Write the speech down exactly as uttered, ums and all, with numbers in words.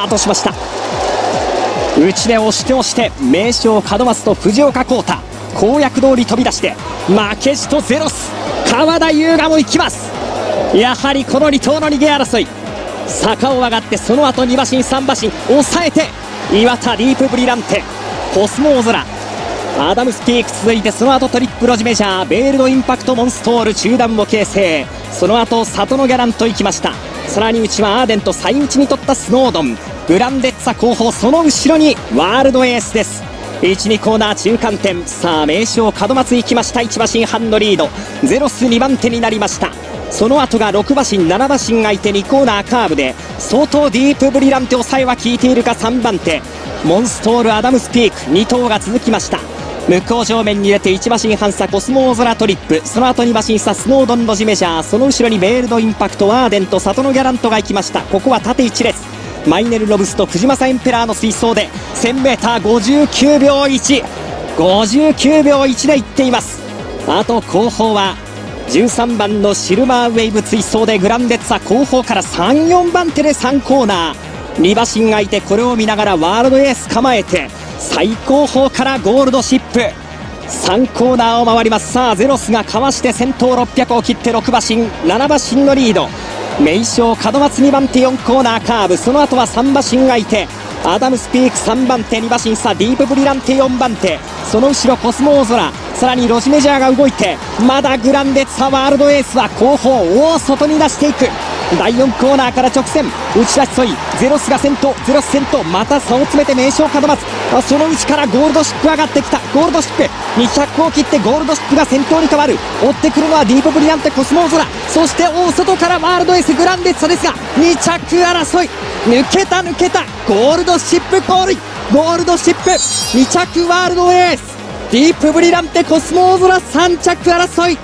タートしました。内で押して押して名将門松と藤岡浩太、攻略通り飛び出して負けじとゼロス、川田優雅も行きます。やはりこの離島の逃げ争い、坂を上がってその後に馬身さん馬身抑えて岩田ディープブリランテ、コスモ大空、アダムスピーク続いて、その後トリップロジメジャー、ベールドインパクト、モンストール中段を形成、その後里のギャラント行きました。さらに内はアーデント、最内に取ったスノードン、グランデッツァ後方、その後ろにワールドエースです。いち、にコーナー中間点、さあ名将門松行きました。いち馬身半のリード、ゼロスにばん手になりました。その後がろく馬身、なな馬身相手にコーナーカーブで相当ディープブリランテ抑えは効いているか、さんばん手モンストール、アダムスピークに頭が続きました。向こう正面に出ていち馬身半差コスモ大空トリップ、その後に馬身差スノードンロジメジャー、その後ろにベールドインパクト、ワーデンと里のギャラントが行きました。ここは縦いち列、マイネルロブスと藤正エンペラーの水槽で せんメーターごじゅうきゅうびょういち、ごじゅうきゅうびょういちでいっています。あと後方はじゅうさんばんのシルバーウェイブ、追走でグランデッツァ後方からさん、よんばん手でさんコーナー、に馬身相手、これを見ながらワールドエース構えて最後方からゴールドシップ、さんコーナーを回ります。さあゼロスがかわして先頭ろっぴゃくを切ってろく馬身、なな馬身のリード、名将門松にばん手よんコーナーカーブ、その後はさん馬身相手アダムスピークさんばん手、に馬身差ディープブリランテよんばん手、その後ろコスモ大空、さらにロジメジャーが動いて、まだグランデッツァワールドエースは後方を外に出していく。だいよんコーナーから直線打ち出し、そいゼロスが先頭、ゼロス先頭、また差を詰めて名将門松、その内からゴールドシップ上がってきた。ゴールドシップにひゃくを切ってゴールドシップが先頭に変わる。追ってくるのはディープブリランテ、コスモ大空、そして大外からワールドエースグランデッツァですが、に着争い、抜けた抜けた、ゴールドシップゴールイン、ゴールドシップに着ワールドエース、ディープブリランテ、コスモ大空さん着争い。